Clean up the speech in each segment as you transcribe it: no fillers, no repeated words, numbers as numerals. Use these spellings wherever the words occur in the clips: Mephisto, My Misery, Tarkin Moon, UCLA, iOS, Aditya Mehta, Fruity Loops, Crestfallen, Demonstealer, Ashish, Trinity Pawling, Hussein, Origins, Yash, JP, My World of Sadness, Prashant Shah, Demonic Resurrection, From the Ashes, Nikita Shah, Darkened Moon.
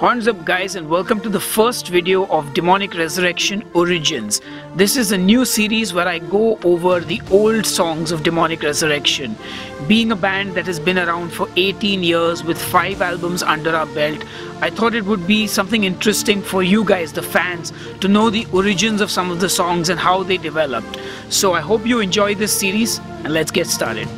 Horns up guys, and welcome to the first video of Demonic Resurrection Origins. This is a new series where I go over the old songs of Demonic Resurrection. Being a band that has been around for 18 years with 5 albums under our belt, I thought it would be something interesting for you guys, the fans, to know the origins of some of the songs and how they developed. So I hope you enjoy this series and let's get started.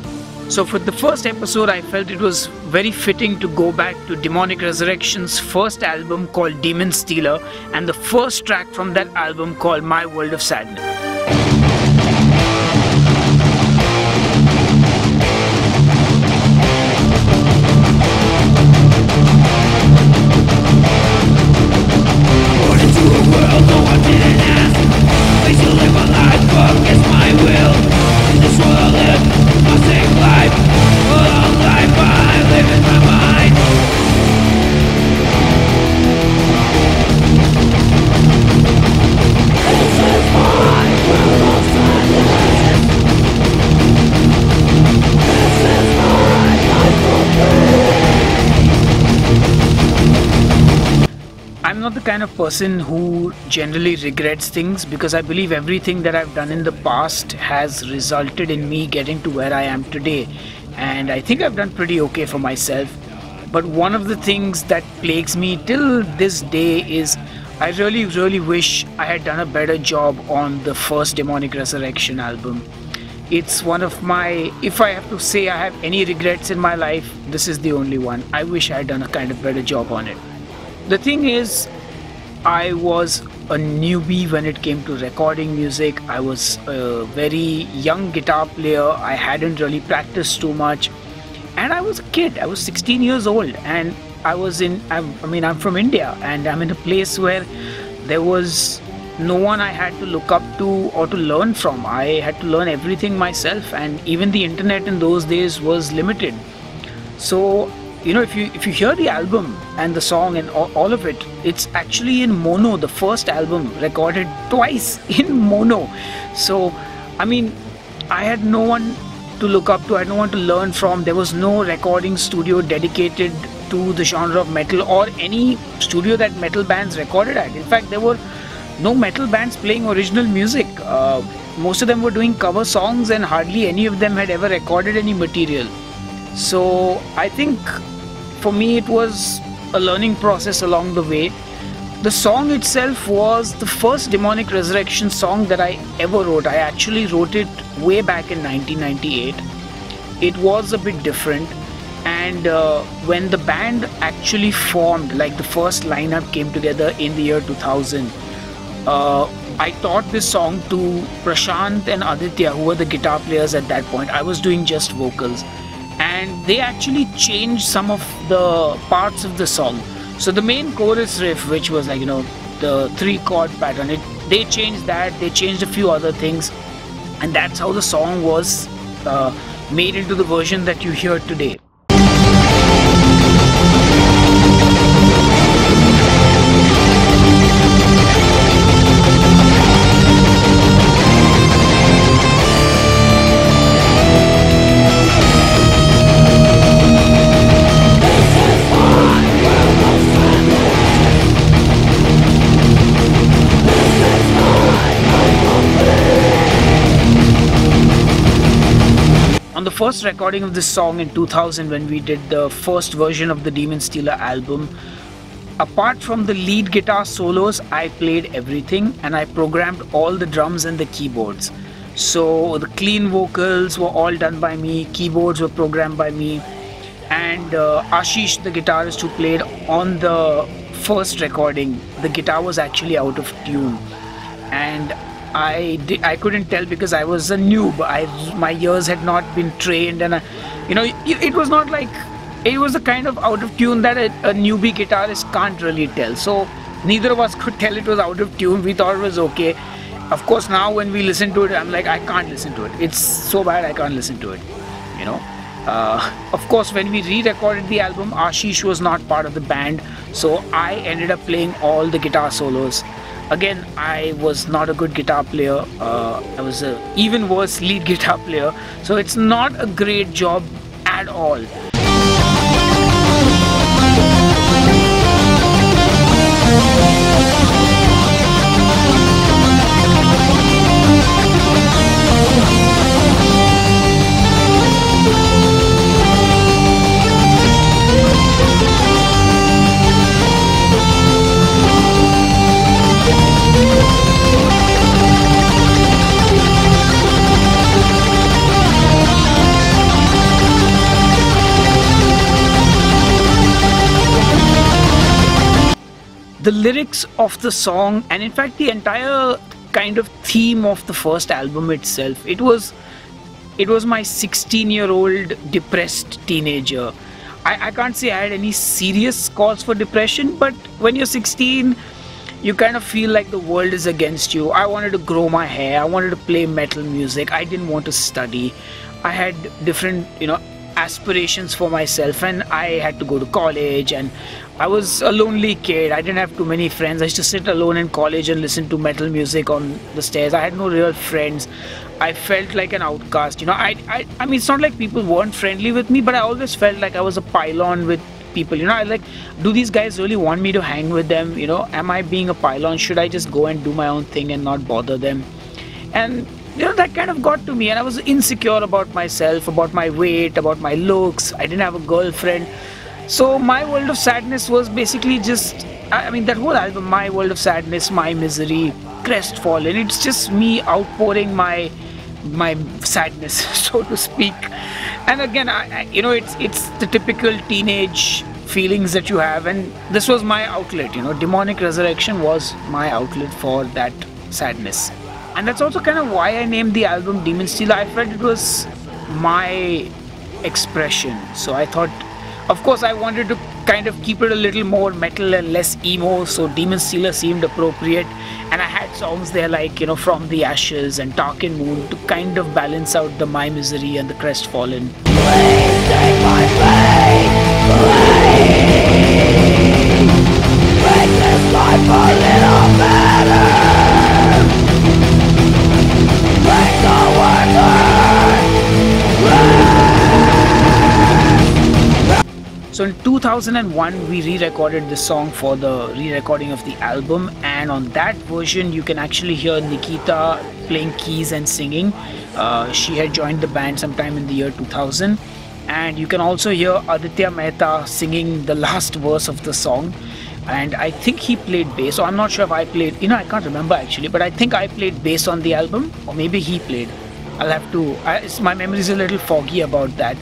So for the first episode, I felt it was very fitting to go back to Demonic Resurrection's first album called Demonstealer and the first track from that album called My World of Sadness. Kind of person who generally regrets things, because I believe everything that I've done in the past has resulted in me getting to where I am today, and I think I've done pretty okay for myself. But one of the things that plagues me till this day is I really wish I had done a better job on the first Demonic Resurrection album. It's one of my, if I have to say I have any regrets in my life, this is the only one. I wish I had done a kind of better job on it. The thing is, I was a newbie when it came to recording music. I was a very young guitar player. I hadn't really practiced too much, and I was a kid. I was 16 years old, and I was in, I'm from India, and I'm in a place where there was no one I had to look up to or to learn from. I had to learn everything myself, and even the internet in those days was limited. So you know, if you hear the album and the song and all of it, it's actually in mono. The first album recorded twice in mono. So, I mean, I had no one to look up to. I had no one to learn from. There was no recording studio dedicated to the genre of metal or any studio that metal bands recorded at. In fact, there were no metal bands playing original music. Most of them were doing cover songs, and hardly any of them had ever recorded any material. So I think for me it was a learning process along the way. The song itself was the first Demonic Resurrection song that I ever wrote. I actually wrote it way back in 1998. It was a bit different, and when the band actually formed, like the first lineup came together in the year 2000, I taught this song to Prashant and Aditya, who were the guitar players at that point. I was doing just vocals. And they actually changed some of the parts of the song. So the main chorus riff, which was like, you know, the 3-chord pattern, they changed that, they changed a few other things, and that's how the song was made into the version that you hear today. First recording of this song in 2000, when we did the first version of the Demonstealer album, apart from the lead guitar solos, I played everything, and I programmed all the drums and the keyboards. So the clean vocals were all done by me, keyboards were programmed by me, and Ashish, the guitarist who played on the first recording, the guitar was actually out of tune, and I couldn't tell because I was a noob. My ears had not been trained, and it was not like, it was the kind of out of tune that a newbie guitarist can't really tell. So neither of us could tell it was out of tune. We thought it was okay. Of course, now when we listen to it, I'm like, I can't listen to it. It's so bad, I can't listen to it. You know. Of course, when we re-recorded the album, Ashish was not part of the band, so I ended up playing all the guitar solos. Again, I was not a good guitar player. I was an even worse lead guitar player, so it's not a great job at all. the lyrics of the song, and in fact the entire kind of theme of the first album itself. It was my 16-year-old depressed teenager. I can't say I had any serious cause for depression, but when you're 16, you kind of feel like the world is against you. I wanted to grow my hair, I wanted to play metal music, I didn't want to study. I had different, aspirations for myself, and I had to go to college, and I was a lonely kid. I didn't have too many friends. I used to sit alone in college and listen to metal music on the stairs. I had no real friends. I felt like an outcast. I mean, it's not like people weren't friendly with me, but I always felt like I was a pylon with people. I was like, do these guys really want me to hang with them? Am I being a pylon? Should I just go and do my own thing and not bother them? And that kind of got to me, and I was insecure about myself, about my weight, about my looks. I didn't have a girlfriend. So My World of Sadness was basically just, I mean, that whole album, My World of Sadness, My Misery, Crestfallen, it's just me outpouring my sadness, so to speak. And again, it's the typical teenage feelings that you have, and this was my outlet. Demonic Resurrection was my outlet for that sadness. And that's also kind of why I named the album Demonstealer. I felt it was my expression. So I thought, of course, I wanted to kind of keep it a little more metal and less emo. So Demonstealer seemed appropriate. And I had songs there like, From the Ashes and Tarkin Moon to kind of balance out the My Misery and the Crestfallen. Please take my pain, please. Make this life a little better. Make the world burn. So in 2001 we re-recorded this song for the re-recording of the album, and on that version you can actually hear Nikita playing keys and singing. She had joined the band sometime in the year 2000, and you can also hear Aditya Mehta singing the last verse of the song. And I think he played bass, so I'm not sure if I played, I can't remember actually, but I think I played bass on the album, or maybe he played. I'll have to, my memory is a little foggy about that.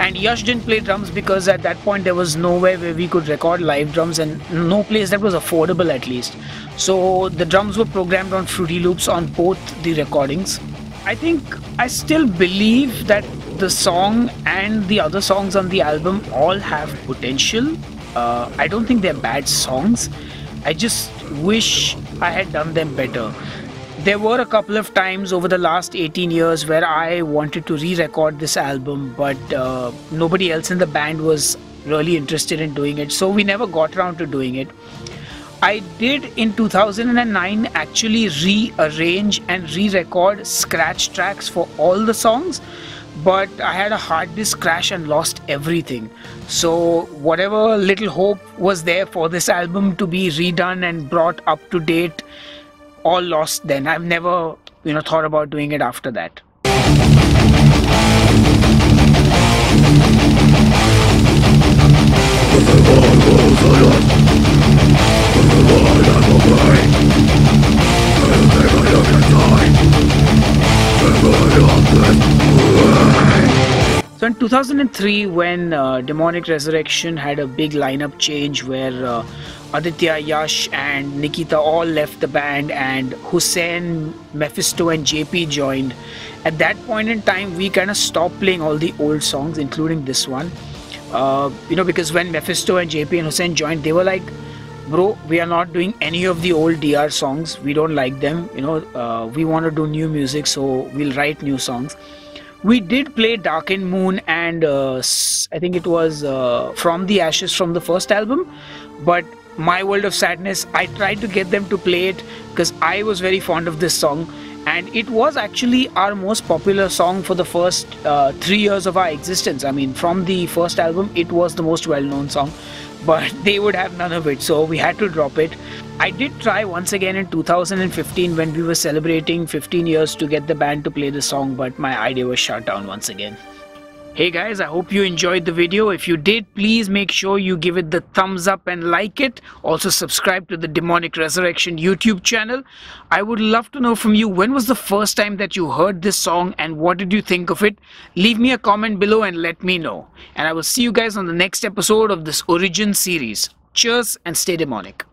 And Yash didn't play drums because at that point there was nowhere where we could record live drums, and no place that was affordable at least. So the drums were programmed on Fruity Loops on both the recordings. I think I still believe that the song and the other songs on the album all have potential. I don't think they're bad songs. I just wish I had done them better. There were a couple of times over the last 18 years where I wanted to re-record this album, but nobody else in the band was really interested in doing it, so we never got around to doing it. I did in 2009 actually rearrange and re-record scratch tracks for all the songs, but I had a hard disk crash and lost everything. So whatever little hope was there for this album to be redone and brought up to date, all lost then. I've never, thought about doing it after that. So in 2003, when Demonic Resurrection had a big lineup change where Aditya, Yash and Nikita all left the band, and Hussein, Mephisto and JP joined. At that point in time, we kind of stopped playing all the old songs, including this one. Because when Mephisto and JP and Hussein joined, they were like, bro, we are not doing any of the old DR songs. We don't like them. We want to do new music, so we'll write new songs. We did play Darkened Moon and I think it was From the Ashes from the first album, but My World of Sadness, I tried to get them to play it because I was very fond of this song, and it was actually our most popular song for the first 3 years of our existence. I mean, from the first album, it was the most well-known song, but they would have none of it, so we had to drop it. I did try once again in 2015 when we were celebrating 15 years to get the band to play the song, but my idea was shut down once again. Hey guys, I hope you enjoyed the video. If you did, please make sure you give it the thumbs up and like it. Also subscribe to the Demonic Resurrection YouTube channel. I would love to know from you, when was the first time that you heard this song and what did you think of it? Leave me a comment below and let me know. And I will see you guys on the next episode of this Origins series. Cheers and stay demonic.